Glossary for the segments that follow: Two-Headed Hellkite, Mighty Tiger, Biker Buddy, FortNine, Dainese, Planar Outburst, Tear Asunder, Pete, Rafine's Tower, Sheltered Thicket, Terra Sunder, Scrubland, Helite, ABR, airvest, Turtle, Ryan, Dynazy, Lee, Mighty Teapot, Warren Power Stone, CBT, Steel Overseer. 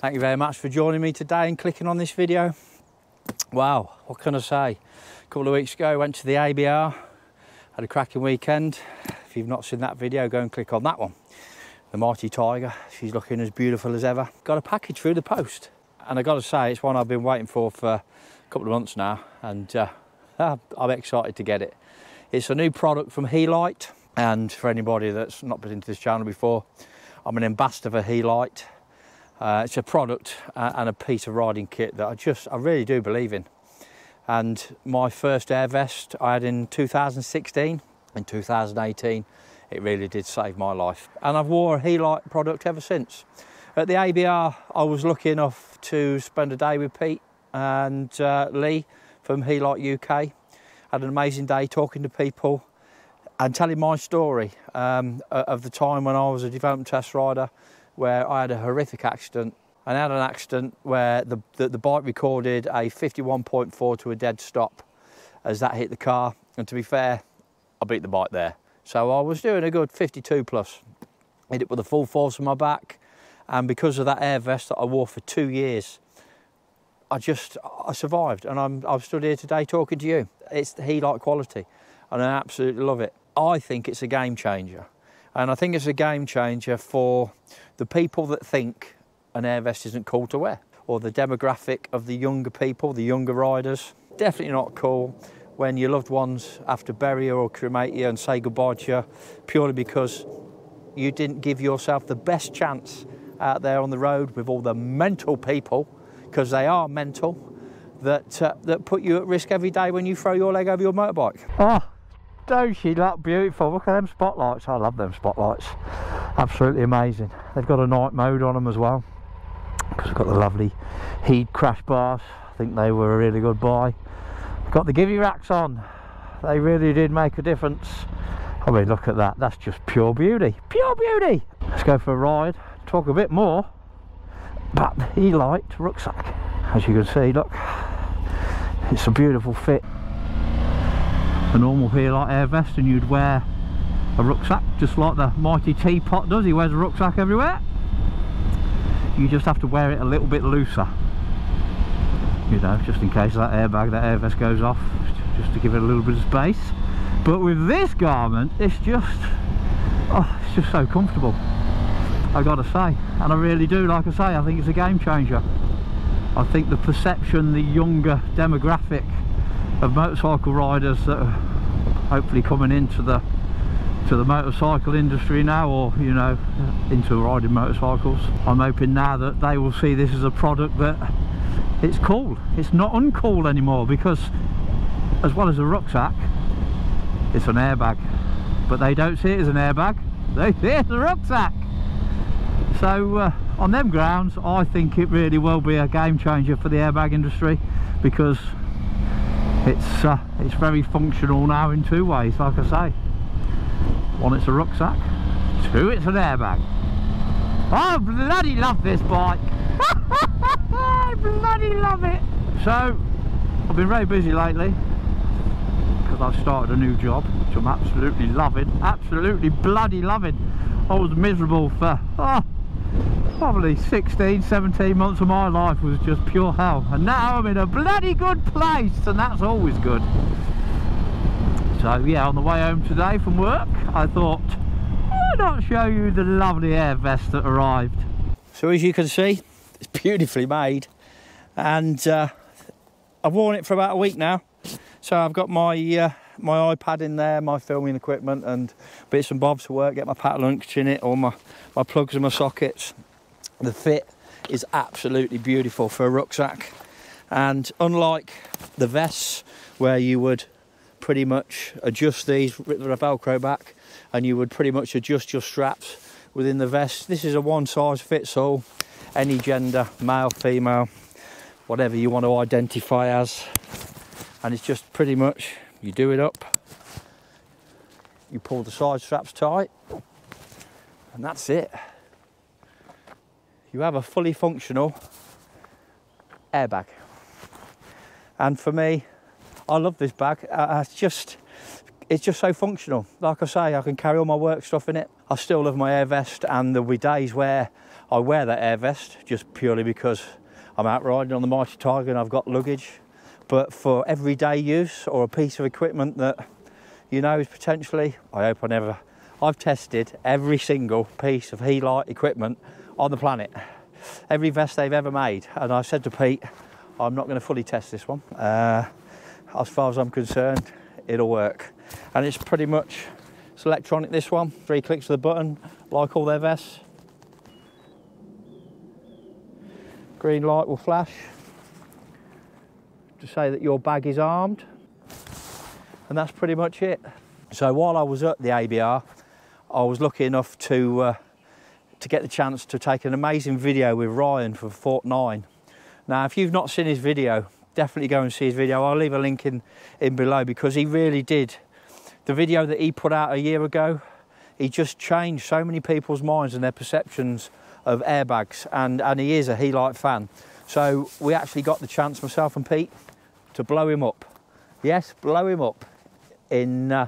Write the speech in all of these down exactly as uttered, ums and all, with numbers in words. Thank you very much for joining me today and clicking on this video. Wow, what can I say? A couple of weeks ago I went to the A B R, had a cracking weekend. If you've not seen that video, go and click on that one. The Mighty Tiger, she's looking as beautiful as ever. Got a package through the post, and I gotta say it's one I've been waiting for for a couple of months now, and uh, I'm excited to get it. It's a new product from Helite, and for anybody that's not been into this channel before, I'm an ambassador for Helite. Uh, it's a product uh, and a piece of riding kit that I just, I really do believe in. And my first air vest I had in two thousand sixteen. In two thousand eighteen, it really did save my life. And I've wore a Helite product ever since. At the A B R, I was lucky enough to spend a day with Pete and uh, Lee from Helite U K. Had an amazing day talking to people and telling my story um, of the time when I was a development test rider, where I had a horrific accident. And I had an accident where the, the, the bike recorded a fifty-one point four to a dead stop as that hit the car. And to be fair, I beat the bike there. So I was doing a good fifty-two plus. Hit it with the full force of my back. And because of that air vest that I wore for two years, I just, I survived. And I'm, I've stood here today talking to you. It's the Helite quality. And I absolutely love it. I think it's a game changer. And I think it's a game changer for the people that think an air vest isn't cool to wear, or the demographic of the younger people, the younger riders. Definitely not cool when your loved ones have to bury you or cremate you and say goodbye to you purely because you didn't give yourself the best chance out there on the road with all the mental people, because they are mental, that, uh, that put you at risk every day when you throw your leg over your motorbike. Ah. Don't she look beautiful? Look at them spotlights. I love them spotlights. Absolutely amazing. They've got a night mode on them as well, because we've got the lovely heat crash bars. I think they were a really good buy. Got the givvy racks on. They really did make a difference. I mean, look at that. That's just pure beauty. Pure beauty. Let's go for a ride. Talk a bit more about the Helite rucksack. As you can see, look, it's a beautiful fit. A normal Helite air vest, and you'd wear a rucksack just like the Mighty Teapot does. He wears a rucksack everywhere. You just have to wear it a little bit looser, you know, just in case that airbag, that air vest goes off, just to give it a little bit of space. But with this garment, it's just, oh, it's just so comfortable, I gotta say. And I really do, like I say, I think it's a game changer. I think the perception, the younger demographic of motorcycle riders that are hopefully coming into the to the motorcycle industry now, or you know, into riding motorcycles, I'm hoping now that they will see this as a product that it's cool. It's not uncool anymore, because as well as a rucksack, it's an airbag, but they don't see it as an airbag, they see it as a rucksack. So uh, on them grounds, I think it really will be a game changer for the airbag industry, because it's uh, it's very functional now in two ways. Like I say, one, it's a rucksack; two, it's an airbag. I bloody love this bike. I bloody love it. So I've been very busy lately, because I've started a new job which I'm absolutely loving, absolutely bloody loving. I was miserable for oh, probably sixteen, seventeen months of my life was just pure hell, and now I'm in a bloody good place, and that's always good. So yeah, on the way home today from work, I thought, why not show you the lovely air vest that arrived. So as you can see, it's beautifully made, and uh, I've worn it for about a week now. So I've got my uh, my iPad in there, my filming equipment and bits and bobs to work, get my pattern lunch in it, all my, my plugs and my sockets. The fit is absolutely beautiful for a rucksack, and unlike the vests where you would pretty much adjust these with the Velcro back, and you would pretty much adjust your straps within the vest, this is a one size fits all. Any gender, male, female, whatever you want to identify as, and it's just pretty much, you do it up, you pull the side straps tight, and that's it. You have a fully functional airbag. And for me, I love this bag. Uh, it's just, it's just so functional. Like I say, I can carry all my work stuff in it. I still love my air vest, and there'll be days where I wear that air vest just purely because I'm out riding on the Mighty Tiger and I've got luggage. But for everyday use or a piece of equipment that you know is potentially, I hope I never, I've tested every single piece of Helite equipment on the planet. Every vest they've ever made. And I said to Pete, I'm not going to fully test this one. Uh, as far as I'm concerned, it'll work. And it's pretty much, it's electronic this one, three clicks of the button, like all their vests. Green light will flash to say that your bag is armed, and that's pretty much it. So while I was at the A B R, I was lucky enough to uh, to get the chance to take an amazing video with Ryan from FortNine. Now, if you've not seen his video, definitely go and see his video. I'll leave a link in, in below, because he really did. The video that he put out a year ago, he just changed so many people's minds and their perceptions of airbags, and, and he is a Helite fan. So we actually got the chance, myself and Pete, to blow him up. Yes, blow him up in uh,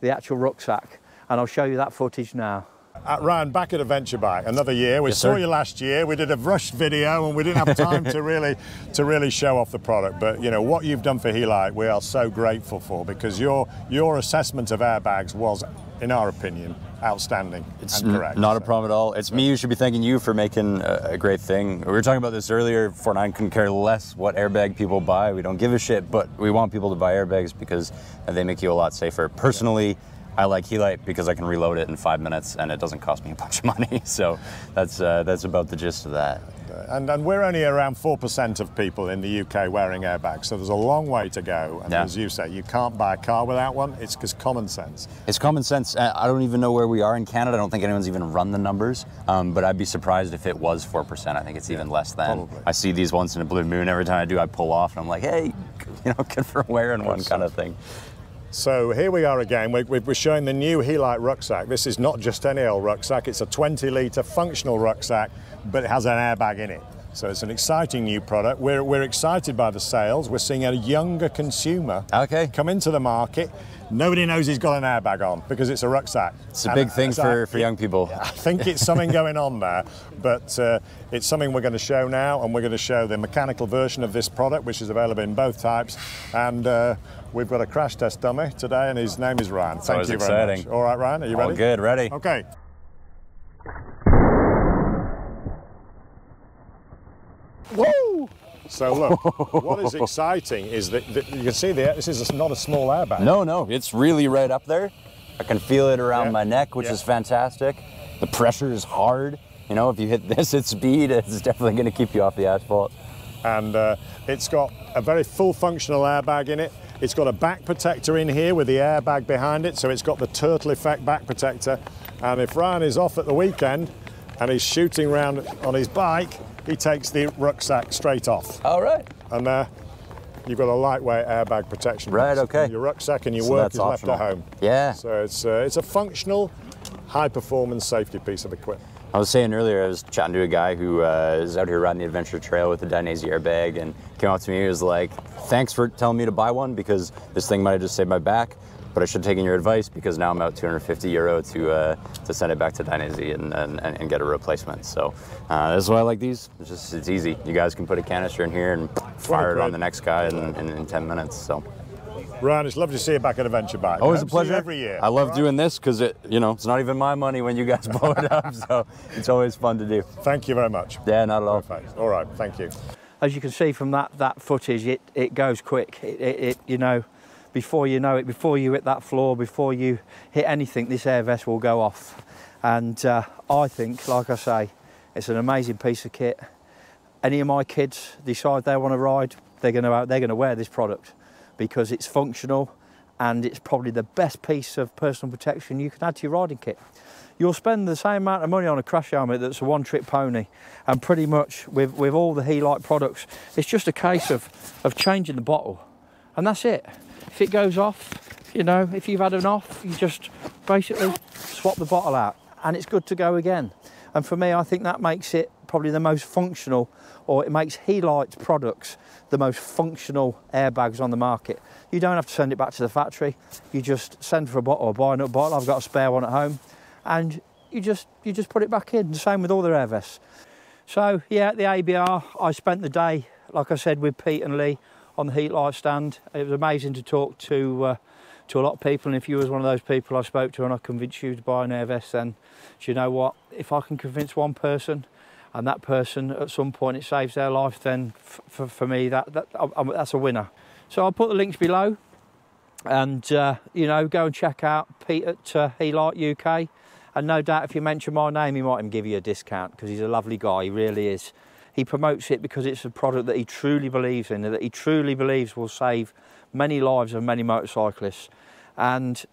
the actual rucksack. And I'll show you that footage now. At Ryan, back at Adventure Bike, another year. We yes, saw sir. you last year. We did a rushed video and we didn't have time to really to really show off the product. But you know what you've done for Helite, we are so grateful for, because your your assessment of airbags was, in our opinion, outstanding. It's and correct. Not so. a problem at all. It's so. me who should be thanking you for making a, a great thing. We were talking about this earlier. FortNine couldn't care less what airbag people buy. We don't give a shit, but we want people to buy airbags because they make you a lot safer. Personally, I like Helite because I can reload it in five minutes and it doesn't cost me a bunch of money. So that's uh, that's about the gist of that. And, and we're only around four percent of people in the U K wearing airbags, so there's a long way to go. And yeah. as you say, you can't buy a car without one. It's just common sense. It's common sense. I don't even know where we are in Canada. I don't think anyone's even run the numbers, um, but I'd be surprised if it was four percent. I think it's yeah, even less than. Probably. I see these once in a blue moon. Every time I do, I pull off and I'm like, hey, you know, good for wearing one kind of thing. So here we are again, we're showing the new Helite rucksack. This is not just any old rucksack, it's a twenty litre functional rucksack, but it has an airbag in it. So it's an exciting new product. We're, we're excited by the sales. We're seeing a younger consumer okay. come into the market. Nobody knows he's got an airbag on because it's a rucksack. It's a and big thing I, for, for young people. I think it's something going on there, but uh, it's something we're going to show now, and we're going to show the mechanical version of this product, which is available in both types. And uh, we've got a crash test dummy today, and his name is Ryan. Thank Always you very exciting. much. All right, Ryan, are you ready? All good, ready. Okay. Woo! So look, what is exciting is that, that you can see the, this is not a small airbag. No, no, it's really right up there. I can feel it around yeah. my neck, which yeah. is fantastic. The pressure is hard. You know, if you hit this at speed, it's definitely going to keep you off the asphalt. And uh, it's got a very full functional airbag in it. It's got a back protector in here with the airbag behind it, so it's got the turtle effect back protector. And if Ryan is off at the weekend and he's shooting around on his bike, he takes the rucksack straight off. All right. And uh, you've got a lightweight airbag protection. Right, okay. Your rucksack and your so work is optional. left at home. Yeah. So it's, uh, it's a functional, high-performance safety piece of equipment. I was saying earlier, I was chatting to a guy who uh, is out here riding the adventure trail with the Dainese airbag, and came up to me and was like, thanks for telling me to buy one because this thing might have just saved my back, but I should have taken your advice because now I'm out two hundred fifty euro to uh, to send it back to Dynazy and, and, and get a replacement. So uh, that's why I like these. It's just, it's easy. You guys can put a canister in here and fire it on the next guy in, in, in ten minutes. So. Ryan, it's lovely to see you back at Adventure Bike. Always a pleasure. Every year. I love right? doing this because it, you know, it's not even my money when you guys blow it up, so it's always fun to do. Thank you very much. Yeah, not at all. Perfect. All right, thank you. As you can see from that that footage, it it goes quick. It, it, it you know, before you know it, before you hit that floor, before you hit anything, this air vest will go off. And uh, I think, like I say, it's an amazing piece of kit. Any of my kids decide they want to ride, they're going to they're going to wear this product, because it's functional and it's probably the best piece of personal protection you can add to your riding kit. You'll spend the same amount of money on a crash helmet that's a one-trick pony, and pretty much with, with all the Helite products, it's just a case of, of changing the bottle, and that's it. If it goes off, you know, if you've had an off, you just basically swap the bottle out and it's good to go again. And for me, I think that makes it probably the most functional, or it makes Helite products the most functional airbags on the market. You don't have to send it back to the factory. You just send for a bottle or buy another bottle. I've got a spare one at home, and you just you just put it back in. The same with all their air vests. So yeah, at the A B R, I spent the day, like I said, with Pete and Lee on the heat light stand. It was amazing to talk to uh, to a lot of people, and if you was one of those people I spoke to and I convinced you to buy an air vest, then do you know what? If I can convince one person, and that person at some point it saves their life, then for, for me that, that I'm, that's a winner. So I'll put the links below, and uh, you know, go and check out Pete at uh, Helite U K, and no doubt if you mention my name he might even give you a discount, because he's a lovely guy, he really is. He promotes it because it's a product that he truly believes in, that he truly believes will save many lives of many motorcyclists, and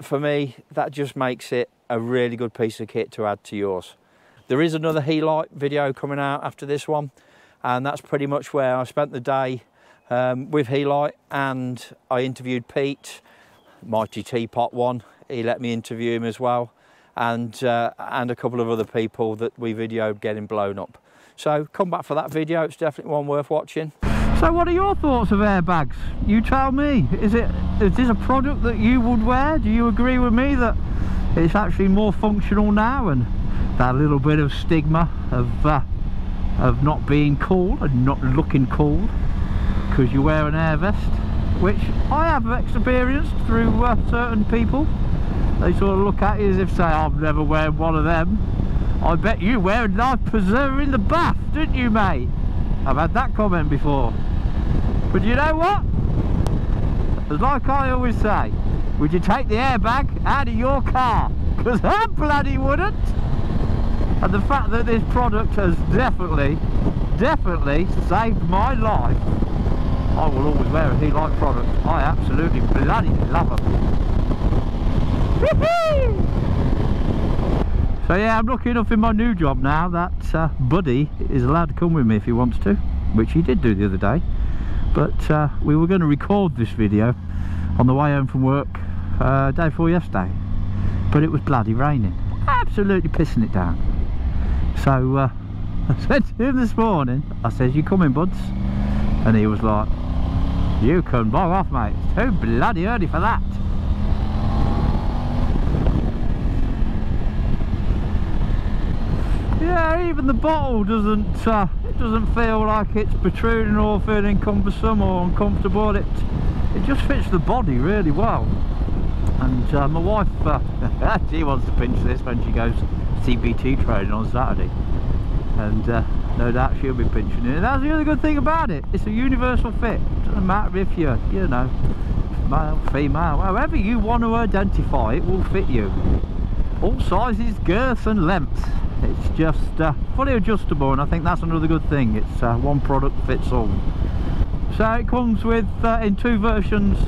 for me that just makes it a really good piece of kit to add to yours. There is another Helite video coming out after this one, and that's pretty much where I spent the day um, with Helite, and I interviewed Pete, Mighty Teapot one, he let me interview him as well, and, uh, and a couple of other people that we videoed getting blown up. So come back for that video, it's definitely one worth watching. So what are your thoughts of airbags? You tell me, is it, is this a product that you would wear? Do you agree with me that it's actually more functional now, and that little bit of stigma of uh, of not being cool and not looking cool because you wear an air vest, which I have experienced through uh, certain people. They sort of look at you as if say, I've never worn one of them. I bet you wear a life preserver in the bath, didn't you, mate? I've had that comment before. But you know what? Like I always say, would you take the airbag out of your car? Because I bloody wouldn't. And the fact that this product has definitely, definitely saved my life. I will always wear a Helite product. I absolutely bloody love them. So yeah, I'm lucky enough in my new job now that uh, Buddy is allowed to come with me if he wants to, which he did do the other day. But uh, we were going to record this video on the way home from work uh, day before yesterday, but it was bloody raining, absolutely pissing it down. So uh, I said to him this morning, I says, you coming, buds? And he was like, you can bog off, mate, it's too bloody early for that. Yeah, even the bottle doesn't, uh, it doesn't feel like it's protruding or feeling cumbersome or uncomfortable. It, it just fits the body really well. And uh, my wife, uh, she wants to pinch this when she goes C B T training on Saturday, and uh, no doubt she'll be pinching it. And that's the other good thing about it, it's a universal fit. Doesn't matter if you're, you know, male, female, however you want to identify, it will fit you. All sizes, girths and lengths. It's just uh, fully adjustable, and I think that's another good thing. It's uh, one product fits all. So it comes with uh, in two versions,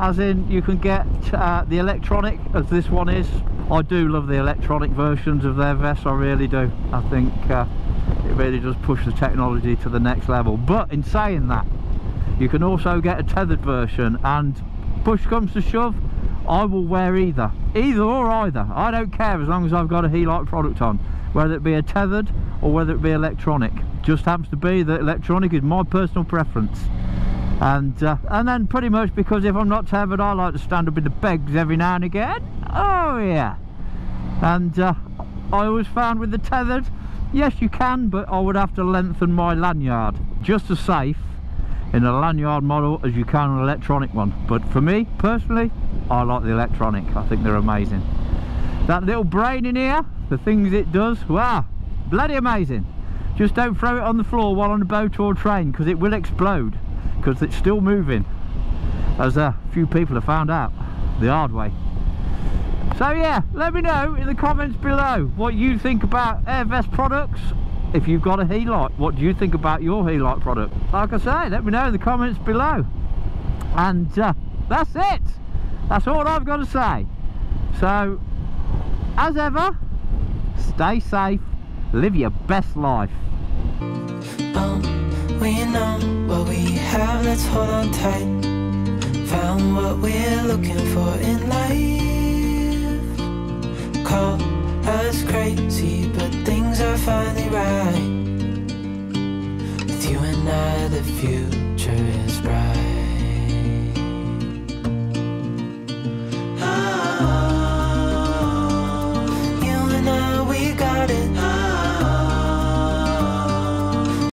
as in you can get uh, the electronic, as this one is. I do love the electronic versions of their vests, I really do. I think uh, it really does push the technology to the next level. But in saying that, you can also get a tethered version, and push comes to shove, I will wear either. Either or either, I don't care, as long as I've got a Helite product on, whether it be a tethered or whether it be electronic. Just happens to be that electronic is my personal preference. And uh, and then pretty much, because if I'm not tethered, I like to stand up in the pegs every now and again. Oh yeah. And uh, I always found with the tethered, yes you can, but I would have to lengthen my lanyard. Just as safe in a lanyard model as you can an electronic one. But for me, personally, I like the electronic. I think they're amazing. That little brain in here, the things it does, wow, bloody amazing. Just don't throw it on the floor while on a boat or train, because it will explode. Because it's still moving, as a few people have found out the hard way. So yeah, let me know in the comments below what you think about air vest products. If you've got a Helite, what do you think about your Helite product? Like I say, let me know in the comments below. And uh, that's it, that's all I've got to say. So as ever, stay safe, live your best life. We know what we have, let's hold on tight. Found what we're looking for in life. Call us crazy, but things are finally right. With you and I, the future is bright.